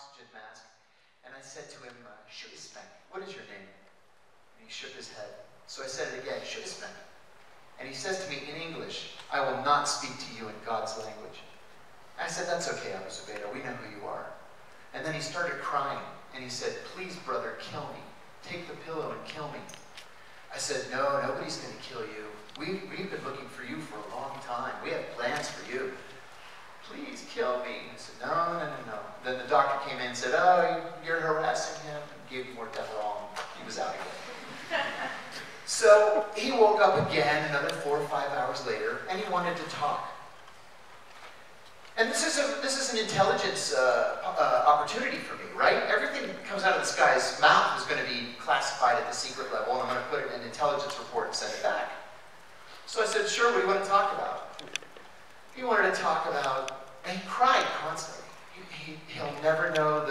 oxygen mask, and I said to him, Shuisman, what is your name? And he shook his head. So I said it again, Shuisman. And he says to me in English, I will not speak to you in God's language. I said, that's okay, Abu Zubaydah, we know who you are. And then he started crying, and he said, please, brother, kill me. Take the pillow and kill me. I said, no, nobody's going to kill you. We've been looking for you for a long time. We have plans for you. Please kill me. I said, no, no, no, no. Then the doctor came in and said, oh, you're harassing him. And gave him more Demerol. He was out again. So he woke up again another 4 or 5 hours later, and he wanted to talk. And this is an intelligence opportunity for me, right? Everything that comes out of this guy's mouth is going to be classified at the secret level, and I'm going to put it in an intelligence report and send it back. So I said, sure, what do you want to talk about? He wanted to talk about, and he cried constantly. He'll never know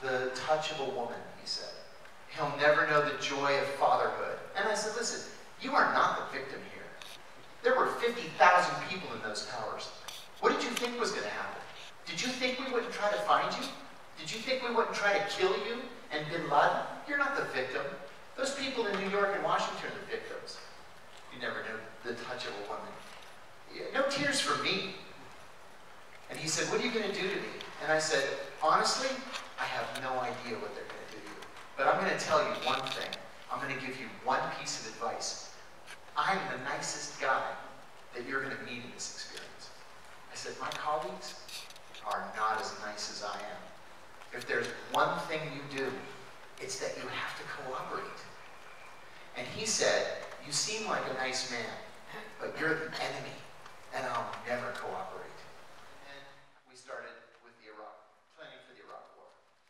the touch of a woman, he said. He'll never know the joy of fatherhood. And I said, listen, you are not the victim here. There were 50,000 people in those towers. What did you think was going to happen? Did you think we wouldn't try to find you? Did you think we wouldn't try to kill you and Bin Laden? You're not the victim. Those people in New York and Washington are the victims. You never know the touch of a woman. Yeah, no tears for me. And he said, what are you going to do to me? And I said, honestly, I have no idea what they're going to do to you. But I'm going to tell you one thing. I'm going to give you one piece of advice. I'm the nicest guy that you're going to meet in this experience. I said, my colleagues are not as nice as I am. If there's one thing you do, it's that you have to cooperate. And he said, you seem like a nice man, but you're the enemy, and I'll never cooperate. And we started with the Iraq, planning for the Iraq War.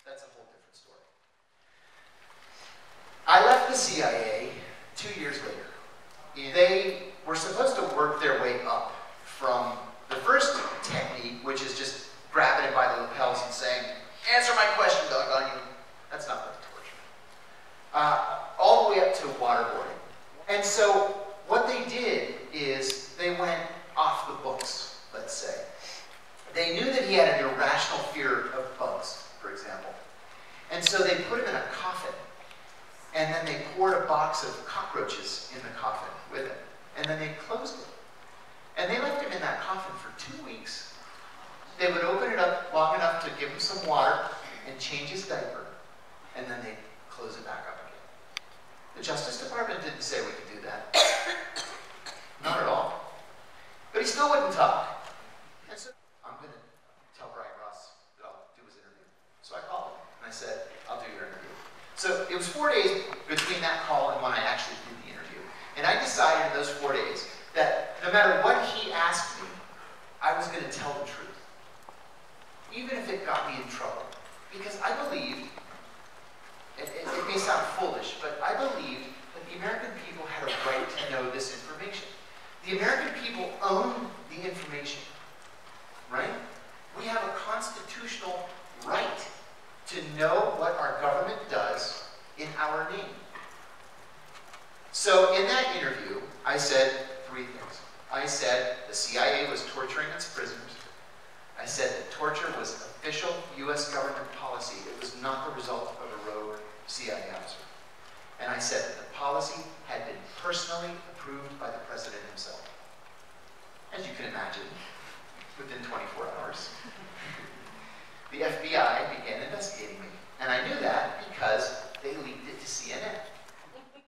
That's a whole different story. I left the CIA 2 years later. They were supposed to work their way up from the first technique, which is just grabbing it by the lapels and saying, answer my question, doggone you. That's not really torture. All the way up to waterboarding. And so what they did is they went off the books, let's say. They knew that he had an irrational fear of bugs, for example. And so they put him in a coffin, and then they poured a box of cockroaches in the coffin with him, and then they closed it. And they left him in that coffin for 2 weeks. They would open it up long enough to give him some water and change his diaper, and then they'd close it back up again. The Justice Department didn't say we could do that. Not at all. But he still wouldn't talk. And so I'm going to tell Brian Ross that I'll do his interview. So I called him, and I said, I'll do your interview. So it was 4 days between that call and when I actually did the interview. And I decided in those 4 days that no matter what he asked me, I was going to tell the truth, even if it got me in trouble. Because I believed, it may sound foolish, but I believed that the American people had a right to know this information. The American people own the information, right? We have a constitutional right to know what our government does in our name. So in that interview, I said, things. I said the CIA was torturing its prisoners. I said that torture was official U.S. government policy. It was not the result of a rogue CIA officer. And I said that the policy had been personally approved by the president himself. As you can imagine, within 24 hours, the FBI began investigating me. And I knew that